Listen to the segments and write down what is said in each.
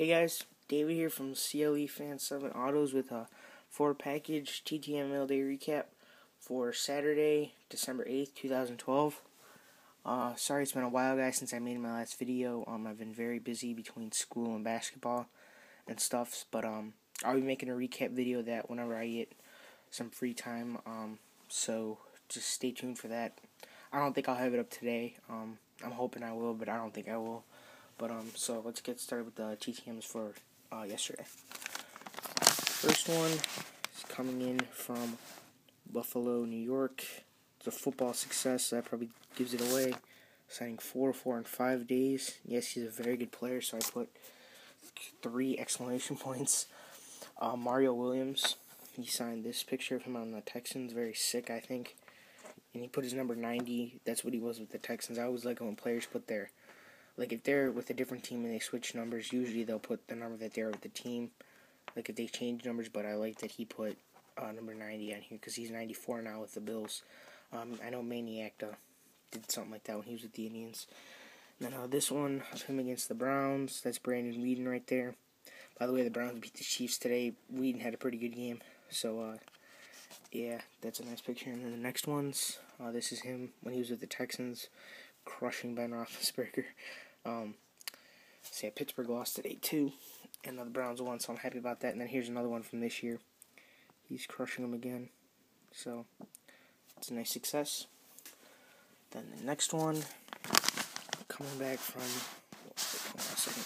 Hey guys, David here from CLE Fan 7 Autos with a 4-package TTML Day Recap for Saturday, December 8th, 2012. Sorry it's been a while guys since I made my last video. I've been very busy between school and basketball and stuff, but I'll be making a recap video of that whenever I get some free time, so just stay tuned for that. I don't think I'll have it up today. I'm hoping I will, but I don't think I will. But so let's get started with the TTMs for yesterday. First one is coming in from Buffalo, New York. It's a football success, so that probably gives it away. Signing 4, 4, and 5 days. Yes, he's a very good player, so I put 3 exclamation points. Mario Williams, he signed this picture of him on the Texans. Very sick, I think. And he put his number 90. That's what he was with the Texans. I always like when players put their, like, if they're with a different team and they switch numbers, usually they'll put the number that they're with the team, like if they change numbers. But I like that he put number 90 on here because he's 94 now with the Bills. I know Maniac did something like that when he was with the Indians. And then this one of him against the Browns, that's Brandon Weeden right there. By the way, the Browns beat the Chiefs today. Weeden had a pretty good game, so yeah, that's a nice picture. And then the next one's, this is him when he was with the Texans, crushing Ben Roethlisberger. So yeah, Pittsburgh lost today too, and the Browns won, so I'm happy about that. And then here's another one from this year. He's crushing them again, so it's a nice success. Then the next one, coming back from, hold on a second,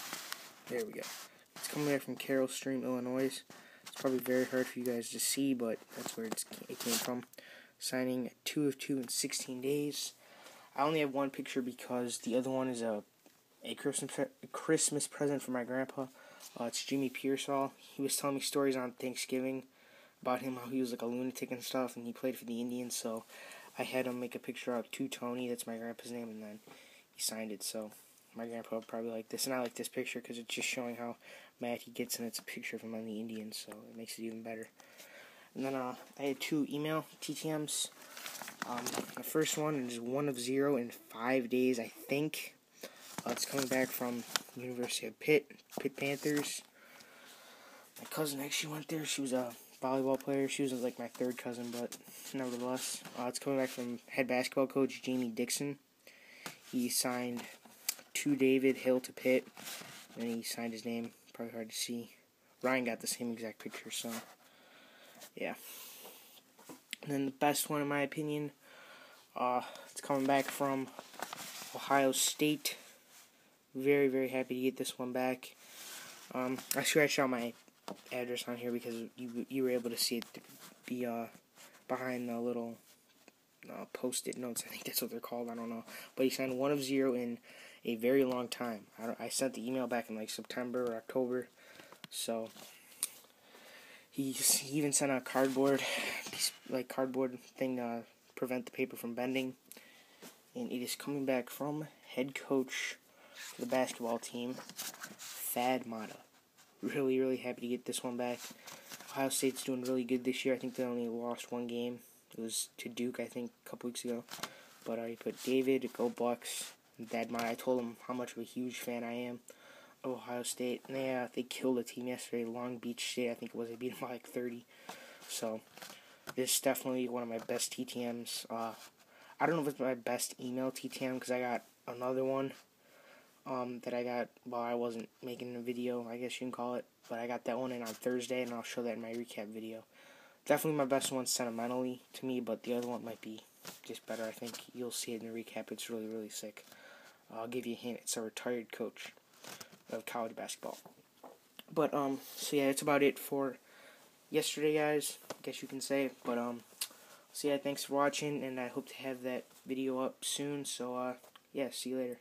there we go. It's coming back from Carroll Stream, Illinois. It's probably very hard for you guys to see, but that's where it came from. Signing 2 of 2 in 16 days. I only have one picture because the other one is a Christmas present for my grandpa. It's Jimmy Piersall. He was telling me stories on Thanksgiving about him, how he was like a lunatic and stuff, and he played for the Indians. So I had him make a picture out to Tony. That's my grandpa's name, and then he signed it. So my grandpa would probably like this, and I like this picture because it's just showing how mad he gets, and it's a picture of him on the Indians, so it makes it even better. And then I had 2 email TTMs. The first one is 1 of 0 in 5 days, I think. It's coming back from University of Pitt Panthers. My cousin actually went there. She was a volleyball player. She was like my third cousin, but nevertheless. It's coming back from head basketball coach Jamie Dixon. He signed to David Hill to Pitt, and he signed his name. Probably hard to see. Ryan got the same exact picture, so yeah. And then the best one, in my opinion, it's coming back from Ohio State. Very, very happy to get this one back. I scratched out my address on here because you were able to see it be behind the little post-it notes. I think that's what they're called. I don't know. But he signed 1 of 0 in a very long time. I sent the email back in like September or October. So he even sent a cardboard piece, like cardboard thing to prevent the paper from bending. And it is coming back from head coach for the basketball team, Thad Matta. Really, really happy to get this one back. Ohio State's doing really good this year. I think they only lost 1 game. It was to Duke, I think, a couple weeks ago. But I put David, go Bucks, and Thad Matta. I told him how much of a huge fan I am of Ohio State. And they killed a team yesterday, Long Beach State, I think it was. They beat them by like 30. So this is definitely one of my best TTMs. I don't know if it's my best email TTM because I got another one that I got while I wasn't making a video, I guess you can call it. But I got that one in on Thursday, and I'll show that in my recap video. Definitely my best one sentimentally to me, but the other one might be just better. I think you'll see it in the recap. It's really, really sick. I'll give you a hint. It's a retired coach of college basketball. But, so yeah, that's about it for yesterday, guys, I guess you can say. But, so yeah, thanks for watching, and I hope to have that video up soon. So, yeah, see you later.